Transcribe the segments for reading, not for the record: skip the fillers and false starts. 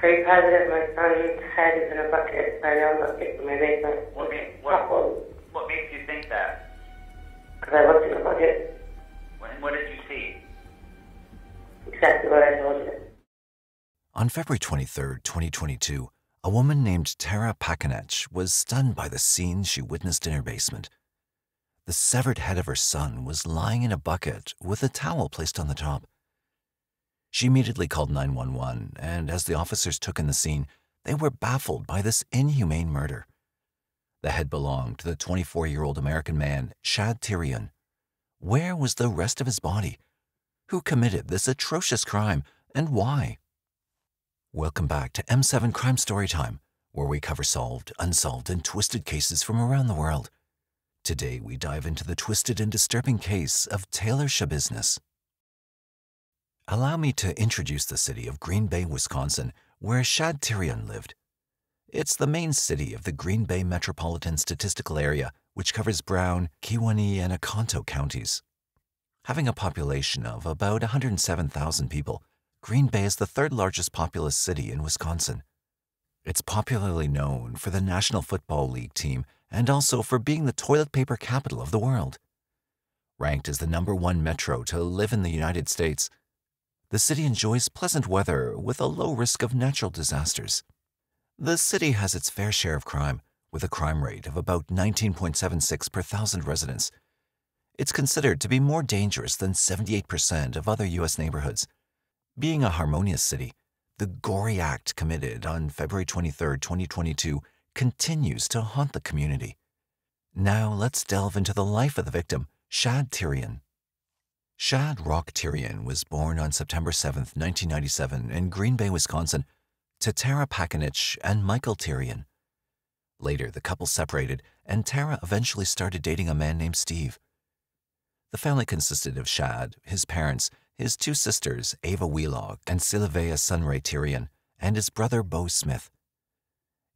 Pretty positive my son's head is in a bucket. I know I'm bucket in my basement. What makes you think that? Because I looked in the bucket. And what did you see? Exactly what I told you. On February 23, 2022, a woman named Tara Pakanec was stunned by the scene she witnessed in her basement. The severed head of her son was lying in a bucket with a towel placed on the top. She immediately called 911, and as the officers took in the scene, they were baffled by this inhumane murder. The head belonged to the 24-year-old American man, Shad Thyrion. Where was the rest of his body? Who committed this atrocious crime, and why? Welcome back to M7 Crime Storytime, where we cover solved, unsolved, and twisted cases from around the world. Today, we dive into the twisted and disturbing case of Taylor Schabusiness. Allow me to introduce the city of Green Bay, Wisconsin, where Shad Thyrion lived. It's the main city of the Green Bay Metropolitan Statistical Area, which covers Brown, Kewanee, and Oconto counties. Having a population of about 107,000 people, Green Bay is the third largest populous city in Wisconsin. It's popularly known for the National Football League team and also for being the toilet paper capital of the world. Ranked as the #1 metro to live in the United States, the city enjoys pleasant weather with a low risk of natural disasters. The city has its fair share of crime, with a crime rate of about 19.76 per thousand residents. It's considered to be more dangerous than 78% of other U.S. neighborhoods. Being a harmonious city, the gory act committed on February 23, 2022 continues to haunt the community. Now let's delve into the life of the victim, Shad Thyrion. Shad Rock Thyrion was born on September 7, 1997 in Green Bay, Wisconsin, to Tara Pakanec and Michael Thyrion. Later, the couple separated, and Tara eventually started dating a man named Steve. The family consisted of Shad, his parents, his two sisters, Ava Wheelock and Silvea Sunray Thyrion, and his brother, Beau Smith.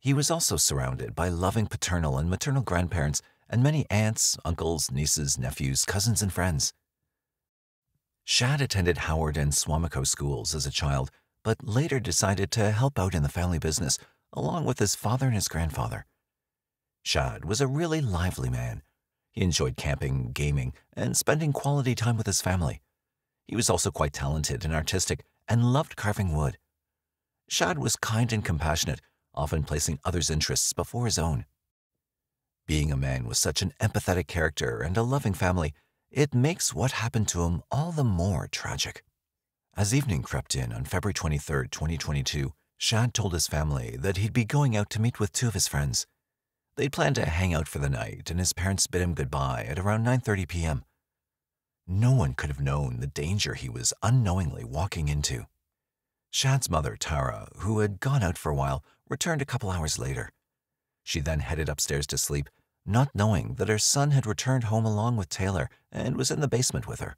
He was also surrounded by loving paternal and maternal grandparents and many aunts, uncles, nieces, nephews, cousins, and friends. Shad attended Howard and Suamico schools as a child, but later decided to help out in the family business, along with his father and his grandfather. Shad was a really lively man. He enjoyed camping, gaming, and spending quality time with his family. He was also quite talented and artistic and loved carving wood. Shad was kind and compassionate, often placing others' interests before his own. Being a man with such an empathetic character and a loving family, it makes what happened to him all the more tragic. As evening crept in on February 23, 2022, Shad told his family that he'd be going out to meet with two of his friends. They'd planned to hang out for the night, and his parents bid him goodbye at around 9:30 p.m. No one could have known the danger he was unknowingly walking into. Shad's mother, Tara, who had gone out for a while, returned a couple hours later. She then headed upstairs to sleep, not knowing that her son had returned home along with Taylor and was in the basement with her.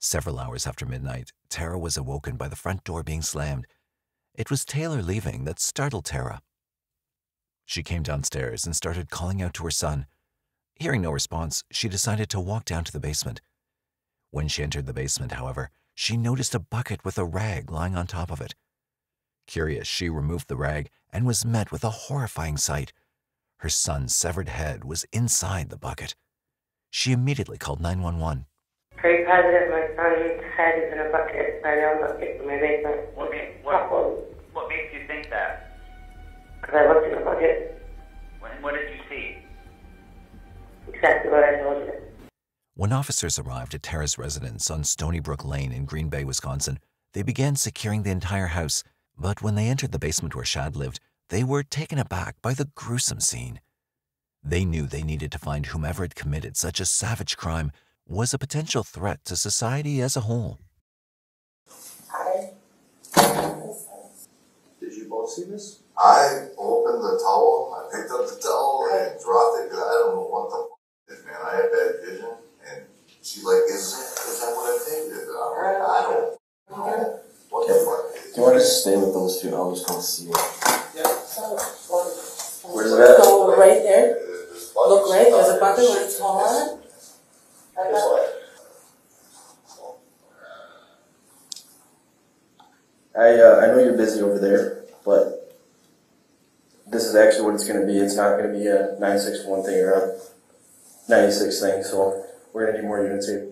Several hours after midnight, Tara was awoken by the front door being slammed. It was Taylor leaving that startled Tara. She came downstairs and started calling out to her son. Hearing no response, she decided to walk down to the basement. When she entered the basement, however, she noticed a bucket with a rag lying on top of it. Curious, she removed the rag and was met with a horrifying sight. Her son's severed head was inside the bucket. She immediately called 911. Pretty positive my son's head is in a bucket. I know I'm bucket in my basement. What makes you think that? Because I looked in the bucket. And what did you see? Exactly what I told you. When officers arrived at Tara's residence on Stony Brook Lane in Green Bay, Wisconsin, they began securing the entire house. But when they entered the basement where Shad lived, they were taken aback by the gruesome scene. They knew they needed to find whomever had committed such a savage crime was a potential threat to society as a whole. Hi. Did you both see this? I opened the towel, I picked up the towel and dropped it because I don't know what the f*** is, man. I had bad vision and she's like, is that what I think? I don't know. What the f*** is. Do you want to stay with those two? I'll just go see it. Where's that? Go right there. Look right. There's a bucket where it's all on it. I know you're busy over there, but this is actually what it's going to be. It's not going to be a 961 thing or a 96 thing, so we're going to need more units here.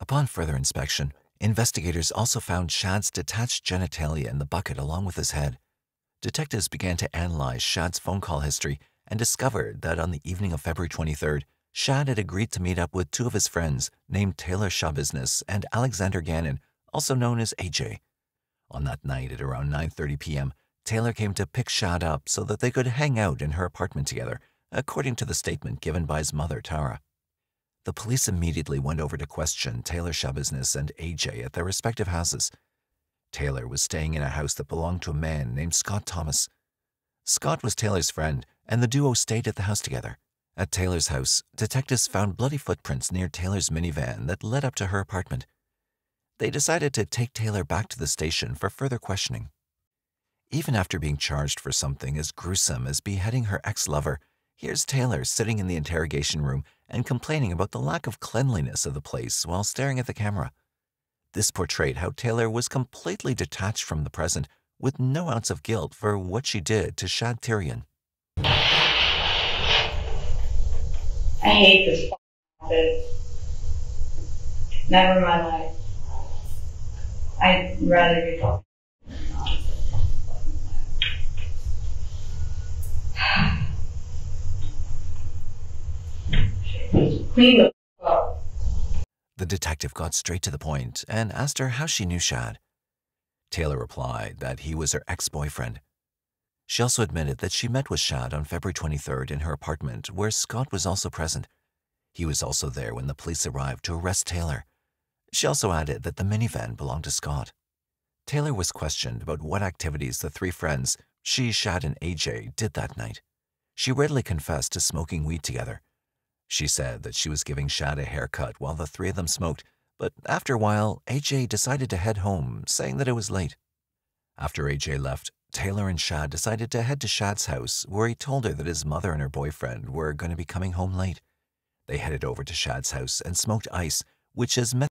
Upon further inspection, investigators also found Shad's detached genitalia in the bucket along with his head. Detectives began to analyze Shad's phone call history and discovered that on the evening of February 23rd, Shad had agreed to meet up with two of his friends named Taylor Schabusiness and Alexander Gannon, also known as AJ. On that night at around 9:30 p.m., Taylor came to pick Shad up so that they could hang out in her apartment together, according to the statement given by his mother, Tara. The police immediately went over to question Taylor Schabusiness and AJ at their respective houses. Taylor was staying in a house that belonged to a man named Scott Thomas. Scott was Taylor's friend, and the duo stayed at the house together. At Taylor's house, detectives found bloody footprints near Taylor's minivan that led up to her apartment. They decided to take Taylor back to the station for further questioning. Even after being charged for something as gruesome as beheading her ex-lover, here's Taylor sitting in the interrogation room and complaining about the lack of cleanliness of the place while staring at the camera. This portrayed how Taylor was completely detached from the present with no ounce of guilt for what she did to Shad Thyrion. I hate this office. Never in my life. I'd rather be talking. The detective got straight to the point and asked her how she knew Shad. Taylor replied that he was her ex-boyfriend. She also admitted that she met with Shad on February 23rd in her apartment, where Scott was also present. He was also there when the police arrived to arrest Taylor. She also added that the minivan belonged to Scott. Taylor was questioned about what activities the three friends, she, Shad, and AJ, did that night. She readily confessed to smoking weed together. She said that she was giving Shad a haircut while the three of them smoked, but after a while, AJ decided to head home, saying that it was late. After AJ left, Taylor and Shad decided to head to Shad's house, where he told her that his mother and her boyfriend were going to be coming home late. They headed over to Shad's house and smoked ice, which is meth.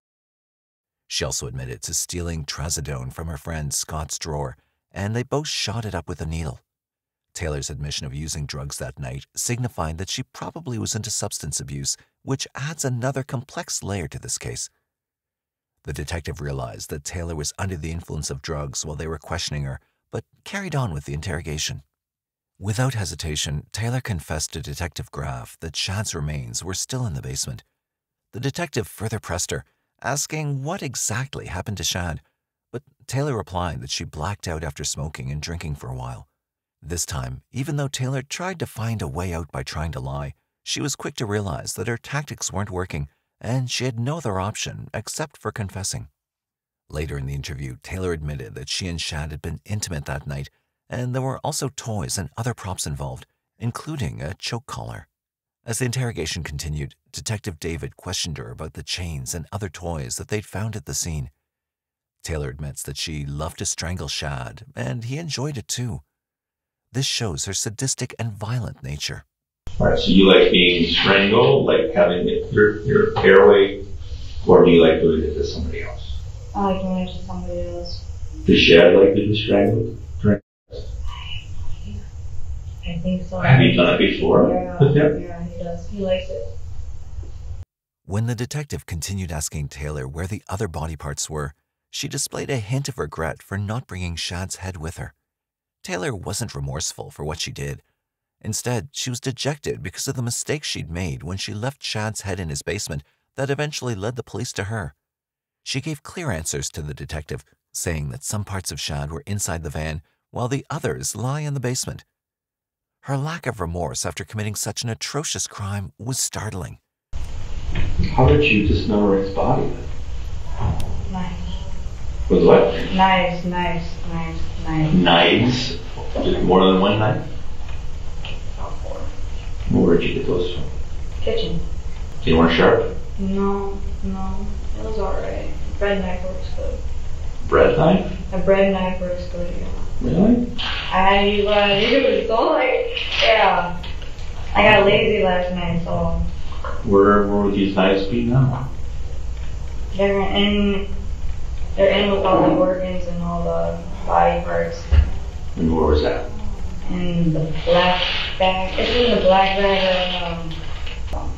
She also admitted to stealing trazodone from her friend Scott's drawer, and they both shot it up with a needle. Taylor's admission of using drugs that night signified that she probably was into substance abuse, which adds another complex layer to this case. The detective realized that Taylor was under the influence of drugs while they were questioning her, but carried on with the interrogation. Without hesitation, Taylor confessed to Detective Graff that Shad's remains were still in the basement. The detective further pressed her, asking what exactly happened to Shad, but Taylor replied that she blacked out after smoking and drinking for a while. This time, even though Taylor tried to find a way out by trying to lie, she was quick to realize that her tactics weren't working and she had no other option except for confessing. Later in the interview, Taylor admitted that she and Shad had been intimate that night and there were also toys and other props involved, including a choke collar. As the interrogation continued, Detective David questioned her about the chains and other toys that they'd found at the scene. Taylor admits that she loved to strangle Shad and he enjoyed it too. This shows her sadistic and violent nature. All right, so you like being strangled, like having your airway, or do you like doing it to somebody else? I like doing it to somebody else. Does Shad like to be strangled? I think so. Have you done it before? Yeah, he does. He likes it. When the detective continued asking Taylor where the other body parts were, she displayed a hint of regret for not bringing Shad's head with her. Taylor wasn't remorseful for what she did. Instead, she was dejected because of the mistake she'd made when she left Shad's head in his basement that eventually led the police to her. She gave clear answers to the detective, saying that some parts of Shad were inside the van while the others lie in the basement. Her lack of remorse after committing such an atrocious crime was startling. How did you dismember his body? Nice. With what? Knives. Knives? More than one knife? Where did you get those from? Kitchen. You weren't sharp? No. It was alright. Bread knife works good. Bread knife? A bread knife works good, yeah. Really? It was so like, yeah. I got lazy last night, so. Where would these knives be now? They're in with all the organs and all the body parts. And where was that? In the black bag. It's in the black bag of,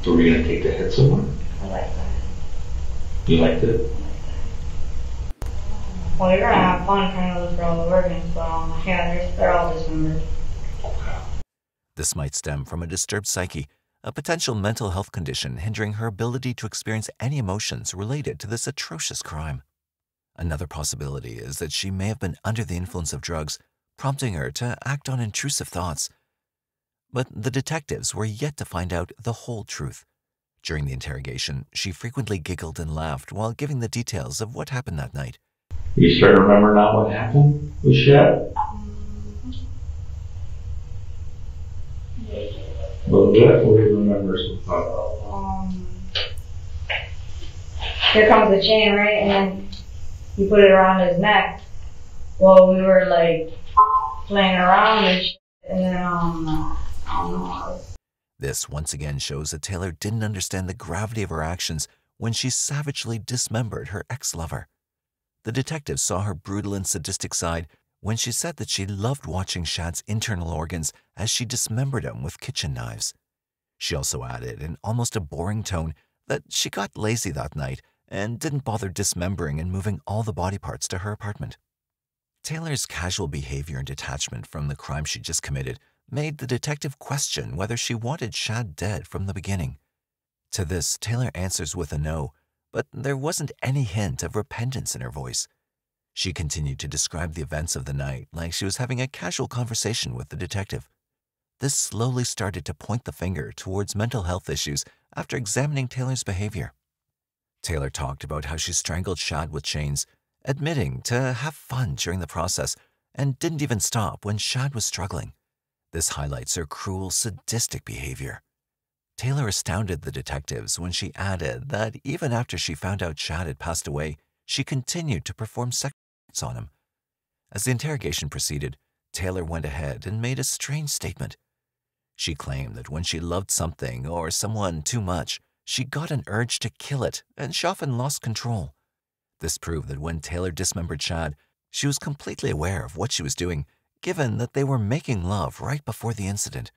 So we're going to take the head somewhere? I like that. You liked it? I like that. Well, you're going to have fun trying to look for all the organs, but yeah, they're all dismembered. This might stem from a disturbed psyche, a potential mental health condition hindering her ability to experience any emotions related to this atrocious crime. Another possibility is that she may have been under the influence of drugs, prompting her to act on intrusive thoughts. But the detectives were yet to find out the whole truth. During the interrogation, she frequently giggled and laughed while giving the details of what happened that night. Are you starting to remember now what happened with Shad? Well, definitely remember something. Here comes the chain, right? And then you put it around his neck while we were like playing around and shit. And then This once again shows that Taylor didn't understand the gravity of her actions when she savagely dismembered her ex-lover. The detectives saw her brutal and sadistic side when she said that she loved watching Shad's internal organs as she dismembered him with kitchen knives. She also added in almost a boring tone that she got lazy that night and didn't bother dismembering and moving all the body parts to her apartment. Taylor's casual behavior and detachment from the crime she just committed made the detective question whether she wanted Shad dead from the beginning. To this, Taylor answers with a no, but there wasn't any hint of repentance in her voice. She continued to describe the events of the night like she was having a casual conversation with the detective. This slowly started to point the finger towards mental health issues after examining Taylor's behavior. Taylor talked about how she strangled Shad with chains, admitting to have fun during the process and didn't even stop when Shad was struggling. This highlights her cruel, sadistic behavior. Taylor astounded the detectives when she added that even after she found out Shad had passed away, she continued to perform sex acts on him. As the interrogation proceeded, Taylor went ahead and made a strange statement. She claimed that when she loved something or someone too much, she got an urge to kill it and she often lost control. This proved that when Taylor dismembered Shad, she was completely aware of what she was doing, given that they were making love right before the incident.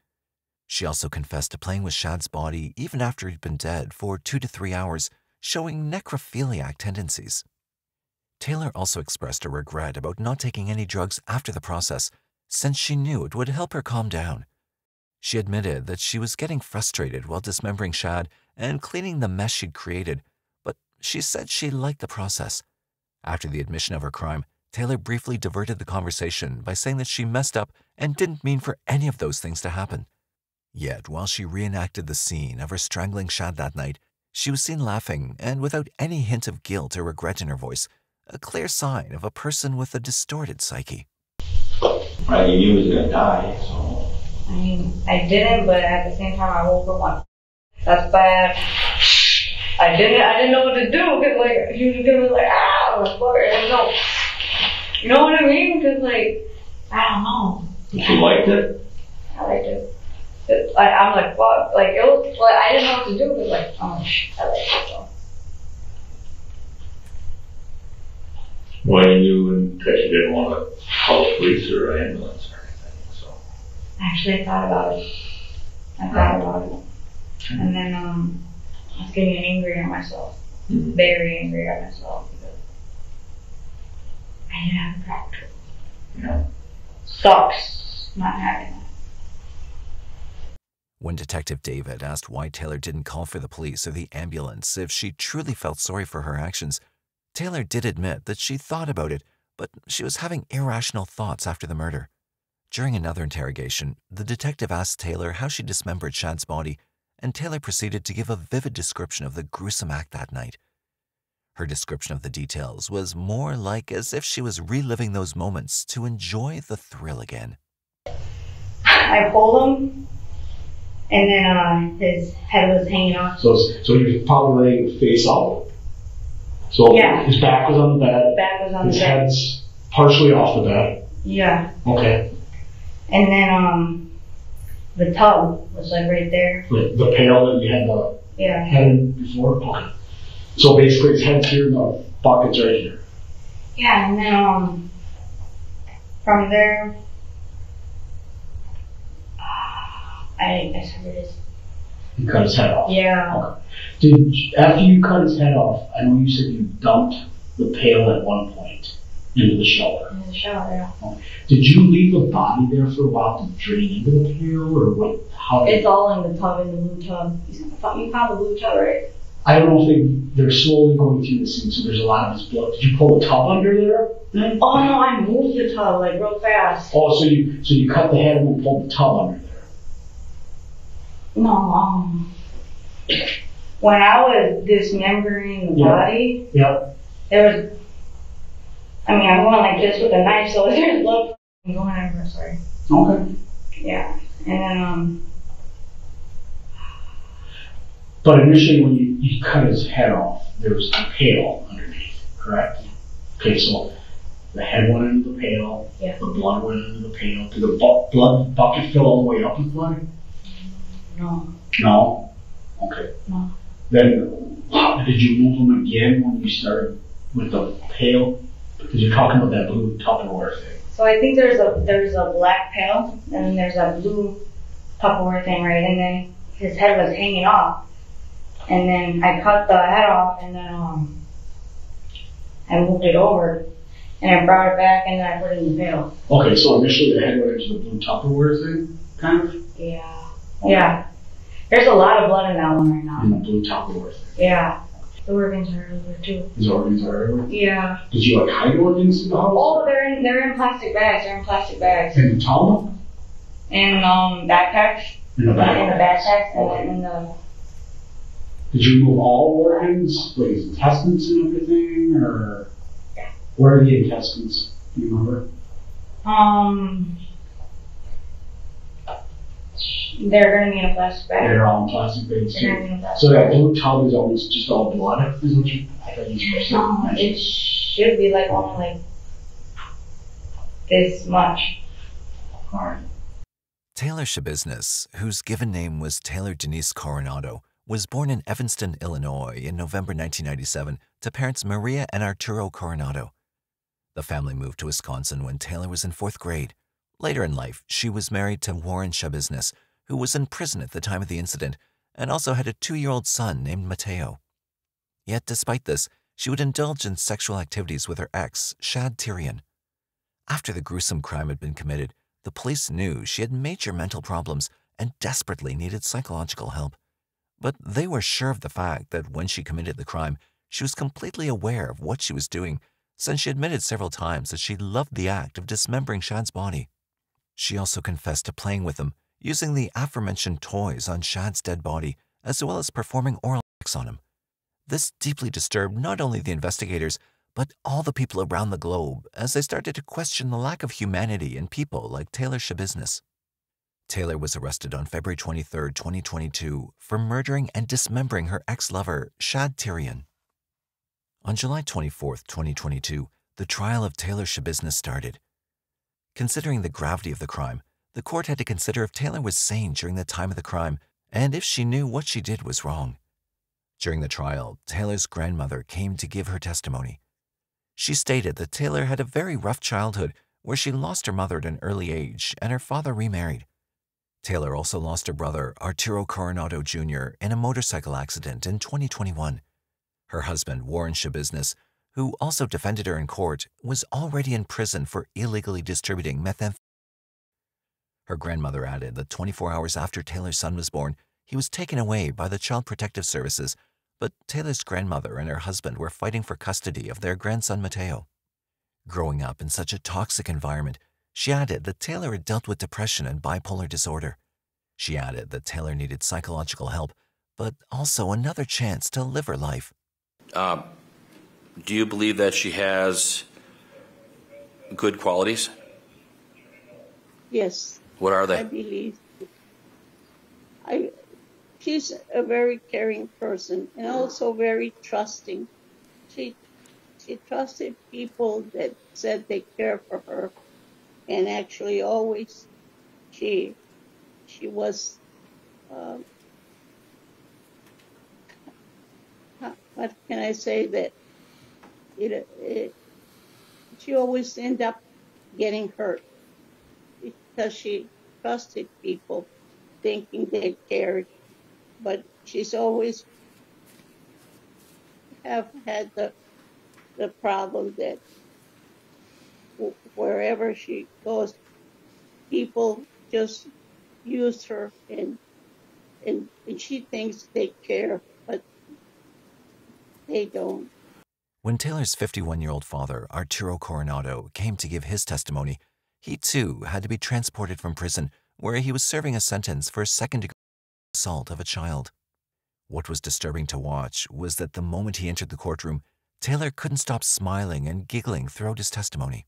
She also confessed to playing with Shad's body even after he'd been dead for 2 to 3 hours, showing necrophiliac tendencies. Taylor also expressed a regret about not taking any drugs after the process, since she knew it would help her calm down. She admitted that she was getting frustrated while dismembering Shad and cleaning the mess she'd created, but she said she liked the process. After the admission of her crime, Taylor briefly diverted the conversation by saying that she messed up and didn't mean for any of those things to happen. Yet, while she reenacted the scene of her strangling Shad that night, she was seen laughing and without any hint of guilt or regret in her voice, a clear sign of a person with a distorted psyche. I knew he was going to die, so... I mean, I didn't, but at the same time, I woke up like, that's bad. I didn't know what to do, because, like, he was going to be like, ah, motherfucker, I didn't know. You know what I mean? Cause like, I don't know. You liked it? I liked it. I'm like, fuck. Like, it was, like, I didn't know what to do. Cause like, oh, I liked it though. Why you didn't want to call police or ambulance or anything, so. Actually, I thought about it. Mm-hmm. And then, I was getting angry at myself. Mm-hmm. Very angry at myself. I didn't have a practice. No. Sucks not having that. When Detective David asked why Taylor didn't call for the police or the ambulance if she truly felt sorry for her actions, Taylor did admit that she thought about it, but she was having irrational thoughts after the murder. During another interrogation, the detective asked Taylor how she dismembered Shad's body, and Taylor proceeded to give a vivid description of the gruesome act that night. Her description of the details was more like as if she was reliving those moments to enjoy the thrill again. I pulled him and then his head was hanging off. So he was probably laying face out. So yeah. His back was on the bed. His head's partially off the bed. Yeah. Okay. And then the tub was like right there. The pail that you had the head in before. Okay. So basically, his head's here, and the bucket's right here. Yeah, and then from there, I swear it is. You cut his head off. Yeah. Okay. After you cut his head off, I know you said you dumped the pail at one point into the shower. Into the shower, yeah. Okay. Did you leave the body there for a while to drain into the pail, or what? How? It's all in the tub, in the blue tub. You found the blue tub, right? I don't know if they're slowly going through the scene, so there's a lot of his blood. Did you pull the tub under there then? Oh no, I moved the tub like real fast. Oh, so you cut the head and then pulled the tub under there? No, when I was dismembering the body, there was, I'm going like this with a knife, so there's blood going everywhere, sorry. Okay. Yeah, and then but initially, when you cut his head off, there was a pail underneath, correct? Okay, so the head went into the pail, the blood went into the pail. Did the blood bucket fill all the way up with blood? No. No? Okay. No. Then, did you move him again when you started with the pail? Because you're talking about that blue Tupperware thing. So I think there's a black pail, and there's a blue Tupperware thing, right? And then his head was hanging off. And then I cut the head off, and then I moved it over, and I brought it back, and then I put it in the pail. Okay, so initially the head went into the blue Tupperware thing, kind of? Yeah. Okay. Yeah. There's a lot of blood in that one right now. In the blue Tupperware thing? Yeah. The organs are everywhere, too. His organs are everywhere? Yeah. Did you, like, hide organs in the house? Oh, they're in plastic bags. In the towel? And backpacks. In the backpacks? In the backpacks, okay. And in the... Did you remove all organs, like his intestines and everything, or where are the intestines? Do you remember? They're gonna be in a plastic bag. They're all in plastic bags too. So that blue tub is almost just all blood, isn't it? I thought you were saying it should be like only like this much. All right. Taylor Schabusiness, whose given name was Taylor Denise Coronado, was born in Evanston, Illinois in November 1997 to parents Maria and Arturo Coronado. The family moved to Wisconsin when Taylor was in fourth grade. Later in life, she was married to Warren Schabusiness, who was in prison at the time of the incident, and also had a 2-year-old son named Mateo. Yet despite this, she would indulge in sexual activities with her ex, Shad Thyrion. After the gruesome crime had been committed, the police knew she had major mental problems and desperately needed psychological help. But they were sure of the fact that when she committed the crime, she was completely aware of what she was doing, since she admitted several times that she loved the act of dismembering Shad's body. She also confessed to playing with him, using the aforementioned toys on Shad's dead body, as well as performing oral acts on him. This deeply disturbed not only the investigators, but all the people around the globe, as they started to question the lack of humanity in people like Taylor Schabusiness. Taylor was arrested on February 23, 2022 for murdering and dismembering her ex-lover, Shad Thyrion. On July 24, 2022, the trial of Taylor Schabusiness started. Considering the gravity of the crime, the court had to consider if Taylor was sane during the time of the crime and if she knew what she did was wrong. During the trial, Taylor's grandmother came to give her testimony. She stated that Taylor had a very rough childhood where she lost her mother at an early age and her father remarried. Taylor also lost her brother, Arturo Coronado Jr., in a motorcycle accident in 2021. Her husband, Warren Schabusiness, who also defended her in court, was already in prison for illegally distributing methamphetamine. Her grandmother added that 24 hours after Taylor's son was born, he was taken away by the Child Protective Services, but Taylor's grandmother and her husband were fighting for custody of their grandson, Mateo. Growing up in such a toxic environment, she added that Taylor had dealt with depression and bipolar disorder. She added that Taylor needed psychological help, but also another chance to live her life. Do you believe that she has good qualities? Yes. What are they? I believe. She's a very caring person and also very trusting. She trusted people that said they care for her, and actually always she was, what can I say, that she always ended up getting hurt because she trusted people thinking they cared, but she's always have had the problem that wherever she goes, people just use her, and she thinks they care, but they don't. When Taylor's 51-year-old father, Arturo Coronado, came to give his testimony, he too had to be transported from prison, where he was serving a sentence for second-degree assault of a child. What was disturbing to watch was that the moment he entered the courtroom, Taylor couldn't stop smiling and giggling throughout his testimony.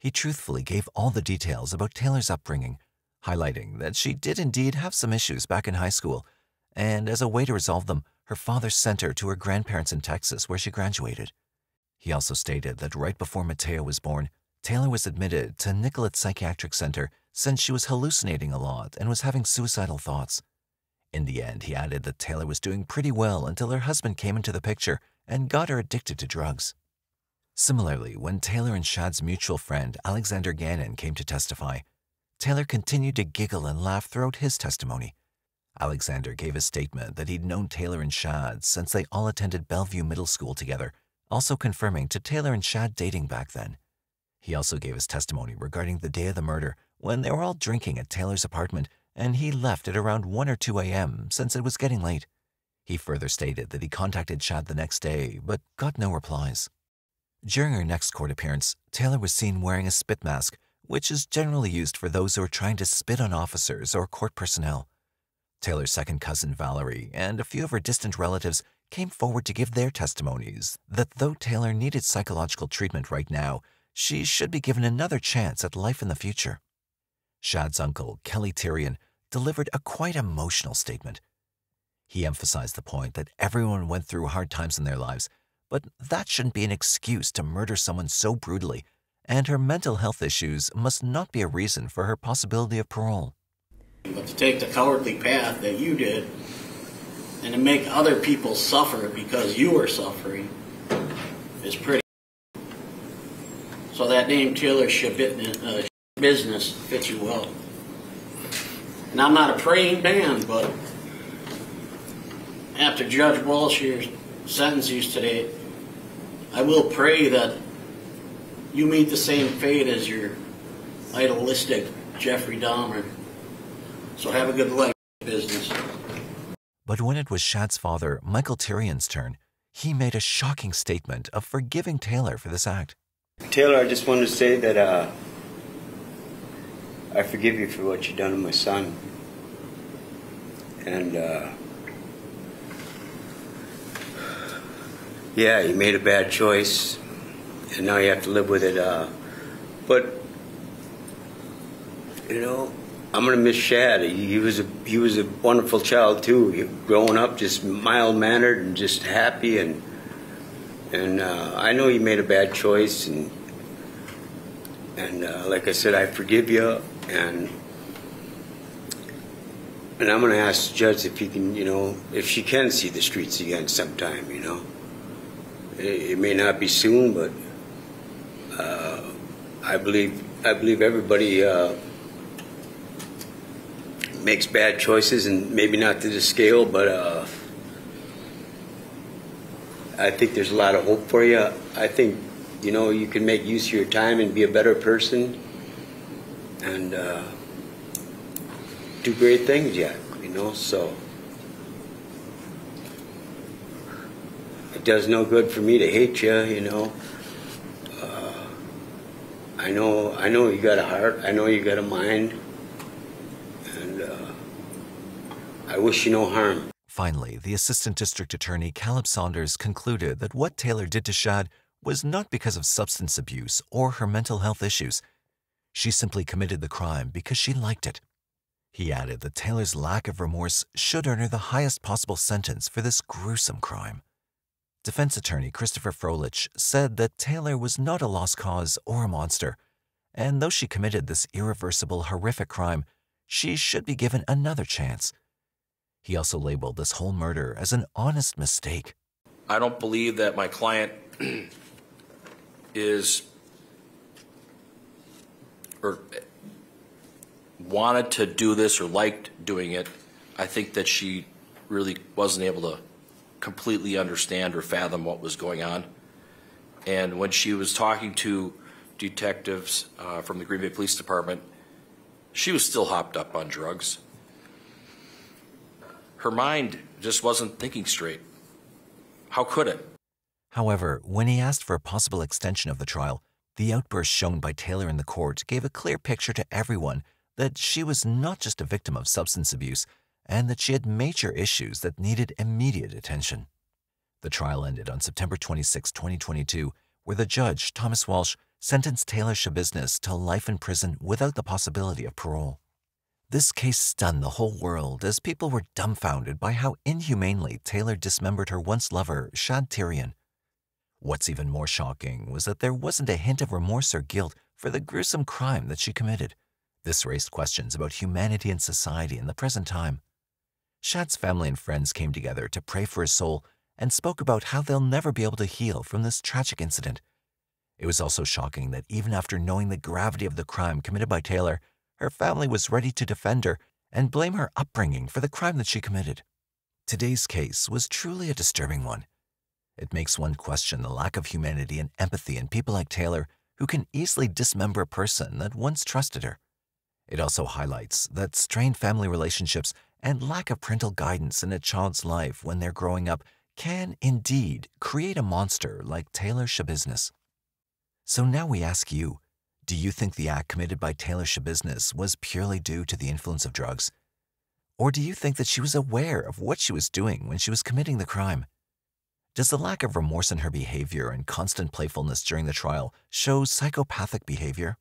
He truthfully gave all the details about Taylor's upbringing, highlighting that she did indeed have some issues back in high school, and as a way to resolve them, her father sent her to her grandparents in Texas, where she graduated. He also stated that right before Mateo was born, Taylor was admitted to Nicollet Psychiatric Center since she was hallucinating a lot and was having suicidal thoughts. In the end, he added that Taylor was doing pretty well until her husband came into the picture and got her addicted to drugs. Similarly, when Taylor and Shad's mutual friend, Alexander Gannon, came to testify, Taylor continued to giggle and laugh throughout his testimony. Alexander gave a statement that he'd known Taylor and Shad since they all attended Bellevue Middle School together, also confirming to Taylor and Shad dating back then. He also gave his testimony regarding the day of the murder, when they were all drinking at Taylor's apartment and he left at around 1 or 2 a.m. since it was getting late. He further stated that he contacted Shad the next day but got no replies. During her next court appearance, Taylor was seen wearing a spit mask, which is generally used for those who are trying to spit on officers or court personnel. Taylor's second cousin Valerie and a few of her distant relatives came forward to give their testimonies that though Taylor needed psychological treatment right now, she should be given another chance at life in the future. Shad's uncle, Kelly Thyrion, delivered a quite emotional statement. He emphasized the point that everyone went through hard times in their lives, but that shouldn't be an excuse to murder someone so brutally, and her mental health issues must not be a reason for her possibility of parole. But to take the cowardly path that you did and to make other people suffer because you are suffering is pretty. So that name Taylor Schabusiness fits you well. And I'm not a praying man, but after Judge Walsh hears sentences today, I will pray that you meet the same fate as your idealistic Jeffrey Dahmer. So have a good life, business. But when it was Shad's father, Michael Tyrion's turn, he made a shocking statement of forgiving Taylor for this act. Taylor, I just wanted to say that I forgive you for what you've done to my son. And yeah, you made a bad choice, and now you have to live with it. But you know, I'm gonna miss Shad. He was a wonderful child too. He, growing up, just mild mannered and just happy, and I know you made a bad choice, and like I said, I forgive you, and I'm gonna ask the judge if he can, you know, if she can see the streets again sometime, you know. It may not be soon, but I believe everybody makes bad choices, and maybe not to this scale, but I think there's a lot of hope for you. I think, you know, you can make use of your time and be a better person and do great things yet, you know, so. It does no good for me to hate you, you know. I know you got a heart. I know you got a mind, and I wish you no harm. Finally, the assistant district attorney Caleb Saunders concluded that what Taylor did to Shad was not because of substance abuse or her mental health issues. She simply committed the crime because she liked it. He added that Taylor's lack of remorse should earn her the highest possible sentence for this gruesome crime. Defense attorney Christopher Froelich said that Taylor was not a lost cause or a monster, and though she committed this irreversible, horrific crime, she should be given another chance. He also labeled this whole murder as an honest mistake. I don't believe that my client is or wanted to do this or liked doing it. I think that she really wasn't able to completely understand or fathom what was going on. And when she was talking to detectives from the Green Bay Police Department, she was still hopped up on drugs. Her mind just wasn't thinking straight. How could it? However, when he asked for a possible extension of the trial, the outburst shown by Taylor in the court gave a clear picture to everyone that she was not just a victim of substance abuse and that she had major issues that needed immediate attention. The trial ended on September 26, 2022, where the judge, Thomas Walsh, sentenced Taylor Schabusiness to life in prison without the possibility of parole. This case stunned the whole world as people were dumbfounded by how inhumanely Taylor dismembered her once lover, Shad Thyrion. What's even more shocking was that there wasn't a hint of remorse or guilt for the gruesome crime that she committed. This raised questions about humanity and society in the present time. Shad's family and friends came together to pray for his soul and spoke about how they'll never be able to heal from this tragic incident. It was also shocking that even after knowing the gravity of the crime committed by Taylor, her family was ready to defend her and blame her upbringing for the crime that she committed. Today's case was truly a disturbing one. It makes one question the lack of humanity and empathy in people like Taylor, who can easily dismember a person that once trusted her. It also highlights that strained family relationships and lack of parental guidance in a child's life when they're growing up can indeed create a monster like Taylor Schabusiness. So now we ask you, do you think the act committed by Taylor Schabusiness was purely due to the influence of drugs? Or do you think that she was aware of what she was doing when she was committing the crime? Does the lack of remorse in her behavior and constant playfulness during the trial show psychopathic behavior?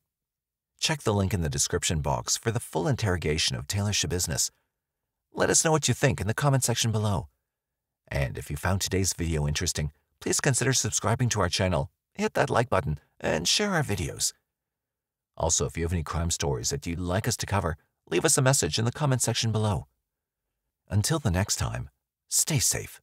Check the link in the description box for the full interrogation of Taylor Schabusiness. Let us know what you think in the comment section below. And if you found today's video interesting, please consider subscribing to our channel, hit that like button, and share our videos. Also, if you have any crime stories that you'd like us to cover, leave us a message in the comment section below. Until the next time, stay safe.